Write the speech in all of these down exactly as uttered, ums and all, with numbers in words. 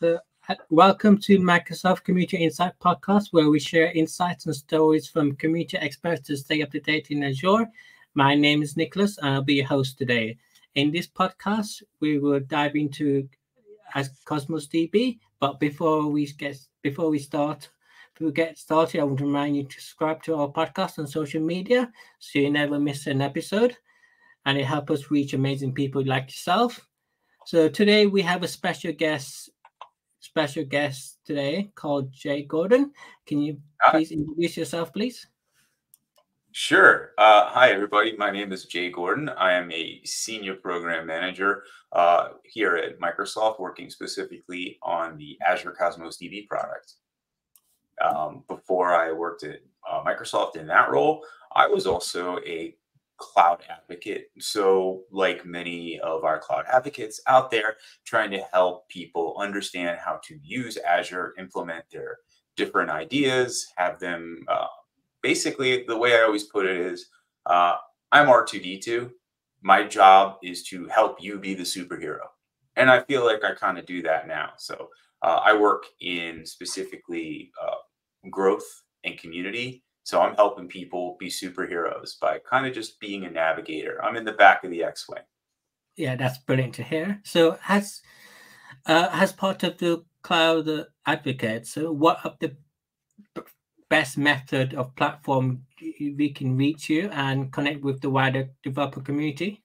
So welcome to Microsoft Commuter Insight Podcast, where we share insights and stories from commuter experts to stay up to date in Azure. My name is Nicholas, and I'll be your host today. In this podcast, we will dive into as Cosmos D B. But before we get before we start, before we get started, I want to remind you to subscribe to our podcast on social media so you never miss an episode, and it helps us reach amazing people like yourself. So today we have a special guest, special guest today called Jay Gordon. Can you please introduce yourself, please? Sure. Uh, hi, everybody. My name is Jay Gordon. I am a senior program manager uh, here at Microsoft, working specifically on the Azure Cosmos D B product. Um, before I worked at uh, Microsoft in that role, I was also a cloud advocate. So like many of our cloud advocates out there, trying to help people understand how to use Azure, implement their different ideas, have them uh, basically, the way I always put it is uh, I'm R two D two. My job is to help you be the superhero. And I feel like I kind of do that now. So uh, I work in specifically uh, growth and community. So I'm helping people be superheroes by kind of just being a navigator. I'm in the back of the X-Wing. Yeah, that's brilliant to hear. So as, uh, as part of the cloud advocate, so what are the best method of platform we can reach you and connect with the wider developer community?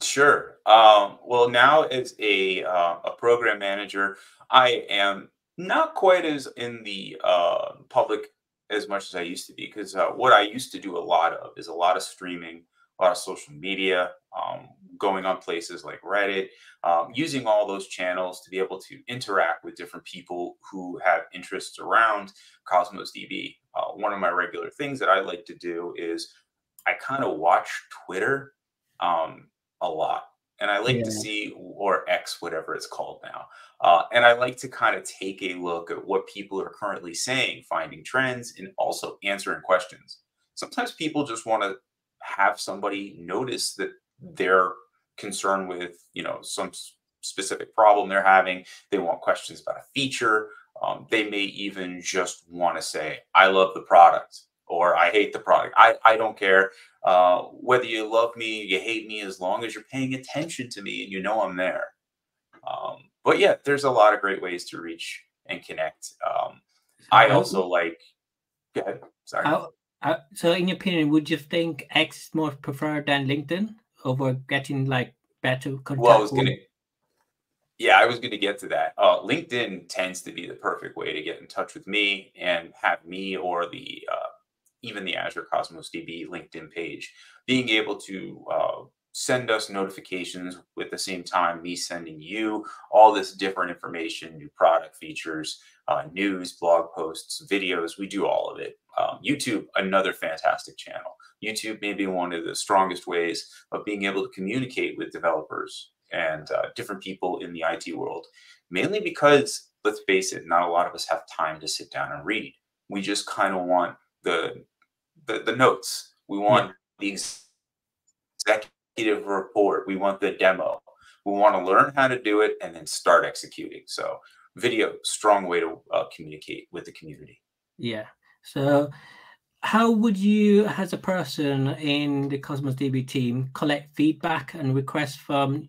Sure. Um, well, now as a, uh, a program manager, I am not quite as in the uh, public as much as I used to be, because uh, what I used to do a lot of is a lot of streaming, a lot of social media, um, going on places like Reddit, um, using all those channels to be able to interact with different people who have interests around Cosmos D B. Uh, one of my regular things that I like to do is I kind of watch Twitter um, a lot. And I like yeah. to see, or X, whatever it's called now. Uh, and I like to kind of take a look at what people are currently saying, finding trends, and also answering questions. Sometimes people just want to have somebody notice that they're concerned with, you know, some specific problem they're having. They want questions about a feature. Um, they may even just want to say, I love the product, or I hate the product. I, I don't care. Uh, whether you love me, you hate me, as long as you're paying attention to me and you know I'm there. Um, but yeah, there's a lot of great ways to reach and connect. Um, I also like, go ahead, sorry. I, I, so in your opinion, would you think X is more preferred than LinkedIn over getting like better contact? Well, I was gonna, yeah, I was going to get to that. Uh, LinkedIn tends to be the perfect way to get in touch with me and have me or the, uh, even the Azure Cosmos D B LinkedIn page, being able to uh, send us notifications with the same time, me sending you all this different information, new product features, uh, news, blog posts, videos, we do all of it. Um, YouTube, another fantastic channel. YouTube may be one of the strongest ways of being able to communicate with developers and uh, different people in the I T world, mainly because, let's face it, not a lot of us have time to sit down and read. We just kind of want the The, the notes. We want the executive report. We want the demo. We want to learn how to do it and then start executing. So video, strong way to uh, communicate with the community. Yeah. So how would you, as a person in the Cosmos D B team, collect feedback and requests from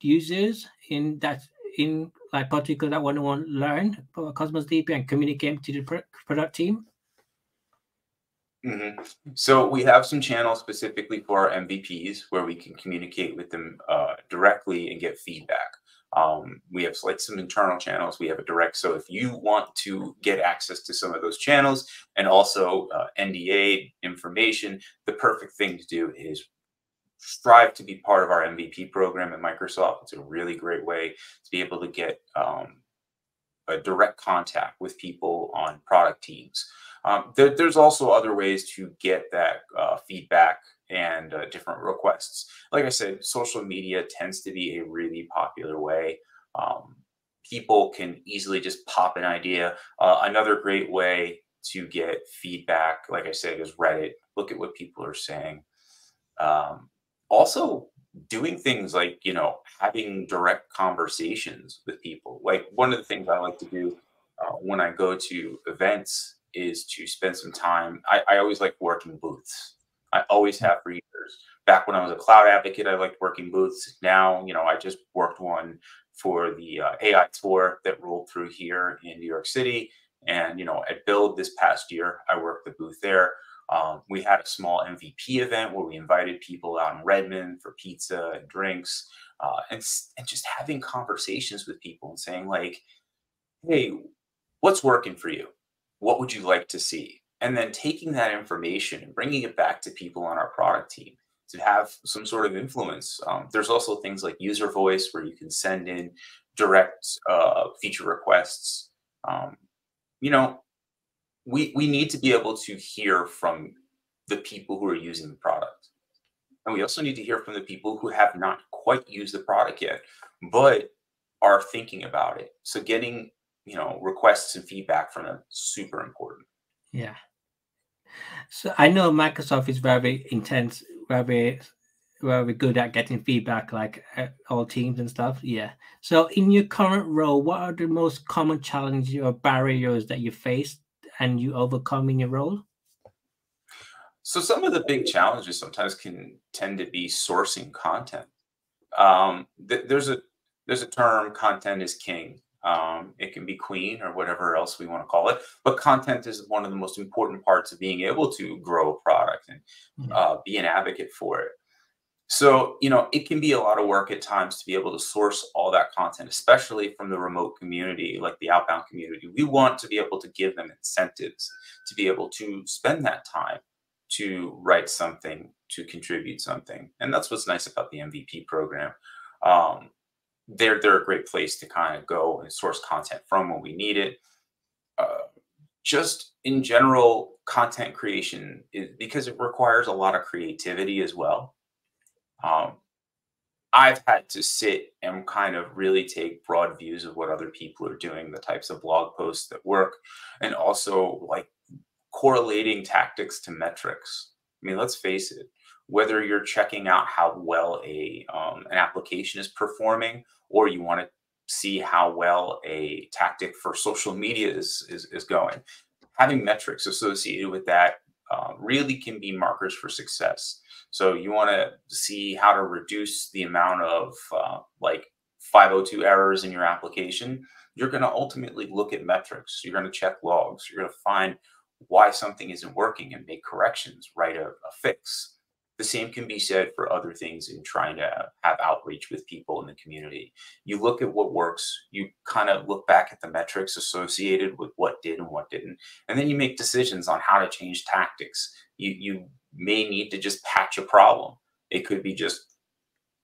users in that, in like particular that want to learn about Cosmos D B and communicate to the product team? Mm-hmm. So we have some channels specifically for our M V Ps where we can communicate with them uh, directly and get feedback. Um, we have like some internal channels. We have a direct. So if you want to get access to some of those channels and also uh, N D A information, the perfect thing to do is strive to be part of our M V P program at Microsoft. It's a really great way to be able to get um, a direct contact with people on product teams. Um, there, there's also other ways to get that uh, feedback and uh, different requests. Like I said, social media tends to be a really popular way. Um, people can easily just pop an idea. Uh, another great way to get feedback, like I said, is Reddit. Look at what people are saying. Um, also, doing things like, you know, having direct conversations with people. Like one of the things I like to do uh, when I go to events is to spend some time. I, I always like working booths. I always have for years. Back when I was a cloud advocate, I liked working booths. Now, you know, I just worked one for the uh, A I tour that rolled through here in New York City. And, you know, at Build this past year, I worked the booth there. Um, we had a small M V P event where we invited people out in Redmond for pizza and drinks, uh, and, and just having conversations with people and saying like, hey, what's working for you? What would you like to see? And then taking that information and bringing it back to people on our product team to have some sort of influence. Um, there's also things like user voice where you can send in direct uh, feature requests. Um, you know, we, we need to be able to hear from the people who are using the product. And we also need to hear from the people who have not quite used the product yet, but are thinking about it. So getting, you know, requests and feedback from them, super important. Yeah. So I know Microsoft is very intense, very, very good at getting feedback, like all teams and stuff. Yeah. So in your current role, what are the most common challenges or barriers that you face and you overcome in your role? So some of the big challenges sometimes can tend to be sourcing content. Um, th there's a there's a term, content is king. Um, it can be queen or whatever else we want to call it, but content is one of the most important parts of being able to grow a product and mm-hmm. uh, be an advocate for it. So, you know, it can be a lot of work at times to be able to source all that content, especially from the remote community, like the outbound community. We want to be able to give them incentives to be able to spend that time to write something, to contribute something. And that's what's nice about the M V P program. Um, they're, they're a great place to kind of go and source content from when we need it. Uh, just in general, content creation, is, because it requires a lot of creativity as well. Um, I've had to sit and kind of really take broad views of what other people are doing, the types of blog posts that work, and also like correlating tactics to metrics. I mean, let's face it, whether you're checking out how well a, um, an application is performing, or you want to see how well a tactic for social media is, is, is going, having metrics associated with that uh, really can be markers for success. So you want to see how to reduce the amount of uh, like five oh two errors in your application. You're going to ultimately look at metrics. You're going to check logs. You're going to find why something isn't working and make corrections, write a, a fix. The same can be said for other things in trying to have outreach with people in the community. You look at what works. You kind of look back at the metrics associated with what did and what didn't. And then you make decisions on how to change tactics. You, you may need to just patch a problem. It could be just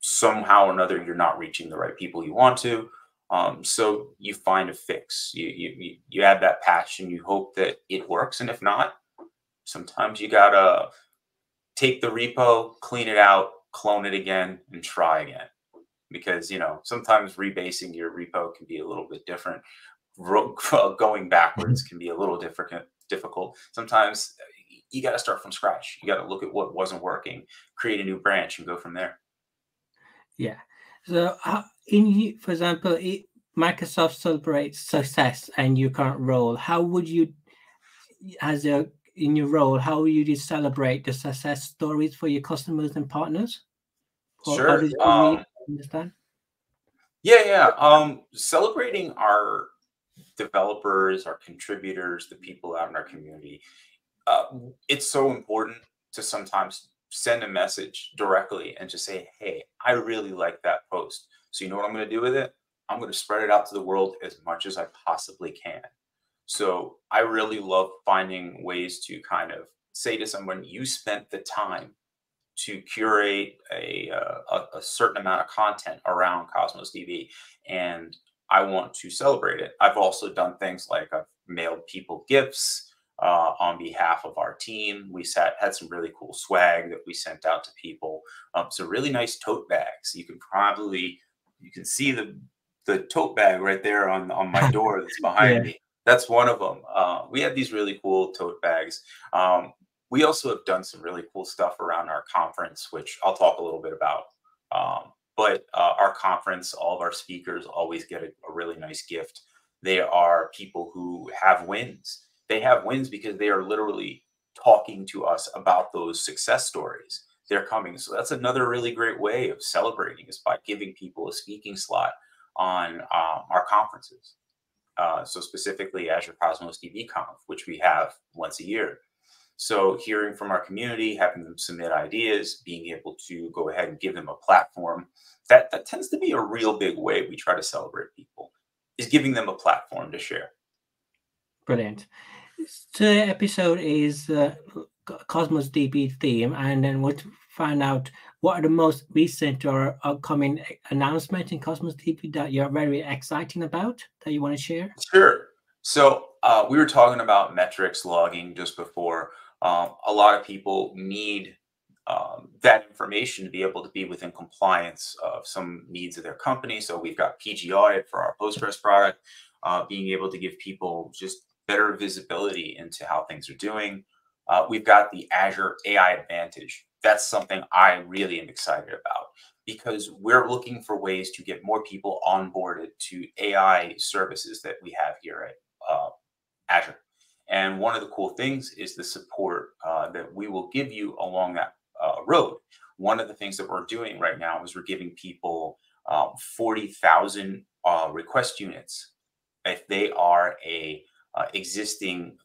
somehow or another you're not reaching the right people you want to. Um, so you find a fix. You, you, you add that patch and you hope that it works. And if not, sometimes you got to take the repo, clean it out, clone it again, and try again. Because, you know, sometimes rebasing your repo can be a little bit different. Going backwards can be a little difficult. Sometimes you got to start from scratch. You got to look at what wasn't working, create a new branch, and go from there. Yeah. So, uh, in for example, it, Microsoft celebrates success and your current role. How would you, as a in your role, how would you celebrate the success stories for your customers and partners? Or, sure. Or um, understand? Yeah, yeah. Um, celebrating our developers, our contributors, the people out in our community. Uh, it's so important to sometimes send a message directly and just say, hey, I really like that post. So you know what I'm going to do with it? I'm going to spread it out to the world as much as I possibly can. So I really love finding ways to kind of say to someone, you spent the time to curate a, uh, a certain amount of content around Cosmos D B, and I want to celebrate it. I've also done things like I've mailed people gifts. Uh, on behalf of our team, we sat, had some really cool swag that we sent out to people. Um, so really nice tote bags. You can probably, you can see the the tote bag right there on, on my door that's behind yeah. me. That's one of them. Uh, we had these really cool tote bags. Um, we also have done some really cool stuff around our conference, which I'll talk a little bit about Um, but uh, our conference, all of our speakers always get a, a really nice gift. They are people who have wins. They have wins because they are literally talking to us about those success stories. They're coming. So that's another really great way of celebrating, is by giving people a speaking slot on um, our conferences. Uh, so specifically Azure Cosmos D B Conf, which we have once a year. So hearing from our community, having them submit ideas, being able to go ahead and give them a platform, that, that tends to be a real big way we try to celebrate people, is giving them a platform to share. Brilliant. Today's episode is uh, Cosmos D B theme, and then we'll find out what are the most recent or upcoming announcements in Cosmos D B that you're very exciting about, that you want to share? Sure. So uh, we were talking about metrics logging just before. Um, a lot of people need um, that information to be able to be within compliance of some needs of their company. So we've got P G Audit for our Postgres product, uh, being able to give people just better visibility into how things are doing. Uh, we've got the Azure A I Advantage. That's something I really am excited about, because we're looking for ways to get more people onboarded to A I services that we have here at uh, Azure. And one of the cool things is the support uh, that we will give you along that uh, road. One of the things that we're doing right now is we're giving people um, forty thousand uh, request units if they are a uh, existing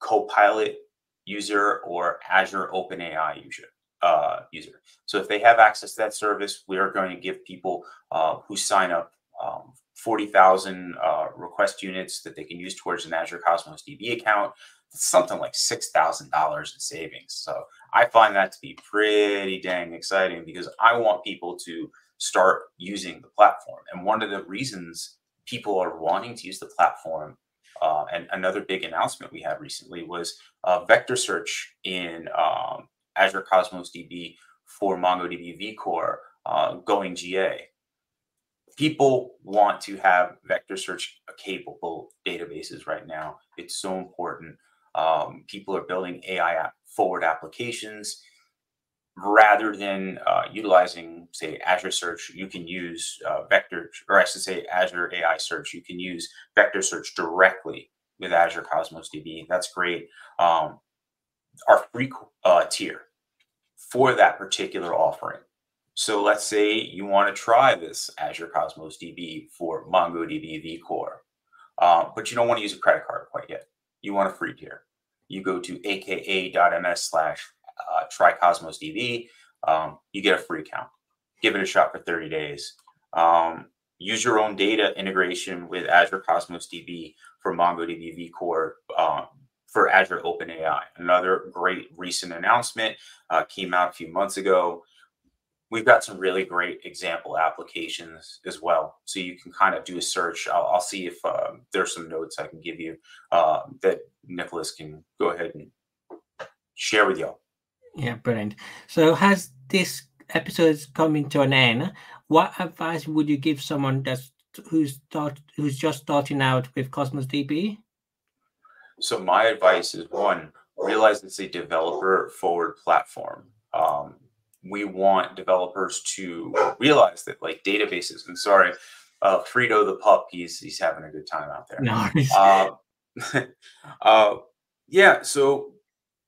Copilot user or Azure OpenAI user. Uh, user. So if they have access to that service, we are going to give people uh, who sign up um, forty thousand uh, request units that they can use towards an Azure Cosmos D B account. It's something like six thousand dollars in savings. So I find that to be pretty dang exciting, because I want people to start using the platform. And one of the reasons people are wanting to use the platform, uh, and another big announcement we had recently, was uh, vector search in um, Azure Cosmos D B for MongoDB vCore uh, going G A. People want to have vector search capable databases right now. It's so important. Um, people are building A I forward applications. Rather than uh, utilizing, say, Azure Search, you can use uh, vector, or I should say Azure A I Search. You can use vector search directly with Azure Cosmos D B. That's great. Um, our free uh, tier for that particular offering. So let's say you want to try this Azure Cosmos D B for MongoDB vCore, uh, but you don't want to use a credit card quite yet. You want a free tier. You go to aka.ms slash try Cosmos D B. Um, you get a free account. Give it a shot for thirty days. Um, use your own data integration with Azure Cosmos D B for MongoDB vCore. Um, for Azure OpenAI. Another great recent announcement uh, came out a few months ago. We've got some really great example applications as well. So you can kind of do a search. I'll, I'll see if uh, there's some notes I can give you uh, that Nicholas can go ahead and share with y'all. Yeah, brilliant. So as this episode is coming to an end, what advice would you give someone that's, who's, start, who's just starting out with Cosmos D B? So my advice is, one, realize it's a developer forward platform. Um, we want developers to realize that, like databases, I'm sorry, uh, Frito the pup, he's, he's having a good time out there. Nice. Uh, uh, yeah, so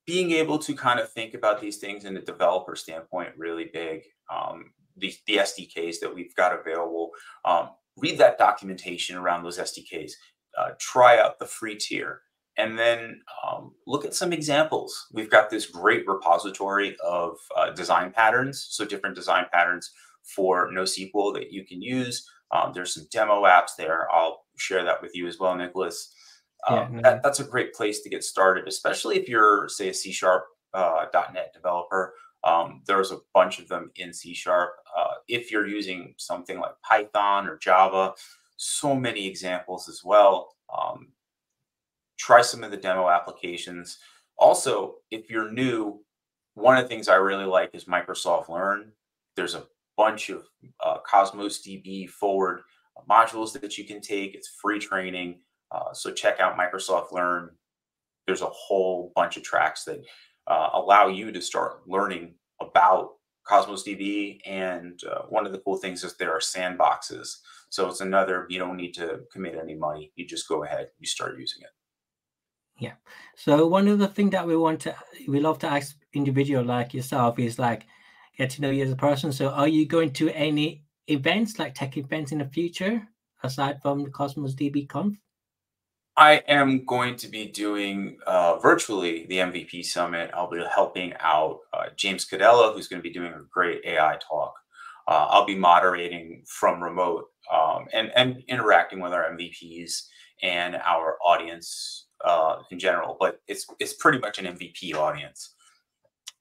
being able to kind of think about these things in a developer standpoint, really big. Um, the, the S D Ks that we've got available, um, read that documentation around those S D Ks, uh, try out the free tier. And then um, look at some examples. We've got this great repository of uh, design patterns, so different design patterns for NoSQL that you can use. Um, there's some demo apps there. I'll share that with you as well, Nicholas. Um, yeah, that, that's a great place to get started, especially if you're, say, a C sharp uh, .NET developer. Um, there's a bunch of them in C sharp. Uh, if you're using something like Python or Java, so many examples as well. Um, Try some of the demo applications. Also, if you're new, one of the things I really like is Microsoft Learn. There's a bunch of uh, Cosmos D B forward modules that you can take. It's free training. Uh, so check out Microsoft Learn. There's a whole bunch of tracks that uh, allow you to start learning about Cosmos D B, and uh, one of the cool things is there are sandboxes. So it's another, you don't need to commit any money. You just go ahead, you start using it. Yeah. So one of the things that we want to, we love to ask individual like yourself is like, get to know you as a person. So are you going to any events, like tech events in the future, aside from the Cosmos D B Conf? I am going to be doing uh, virtually the M V P Summit. I'll be helping out uh, James Cadella, who's going to be doing a great A I talk. Uh, I'll be moderating from remote um, and, and interacting with our M V Ps and our audience uh, in general. But it's, it's pretty much an M V P audience.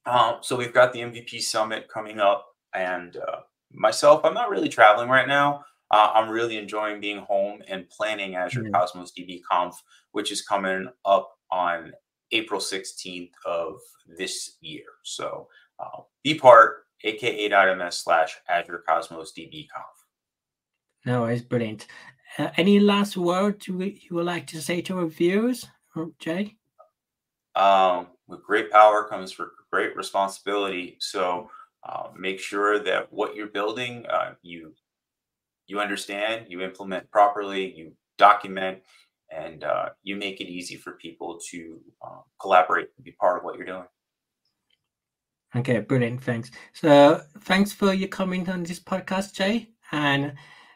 Uh, so we've got the M V P Summit coming up. And uh, myself, I'm not really traveling right now. Uh, I'm really enjoying being home and planning Azure mm-hmm. Cosmos D B Conf, which is coming up on April sixteenth of this year. So uh, be part, aka.ms slash Azure Cosmos D B Conf. No, it's brilliant. Uh, any last words you would like to say to our viewers, Jay? Um, with great power comes for great responsibility. So uh, make sure that what you're building, uh, you You understand, you implement properly, you document, and uh, you make it easy for people to uh, collaborate and be part of what you're doing. Okay, brilliant. Thanks. So thanks for your comment on this podcast, Jay. And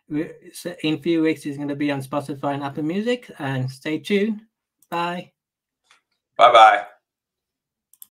we, so in a few weeks, it's going to be on Spotify and Apple Music. And stay tuned. Bye. Bye-bye.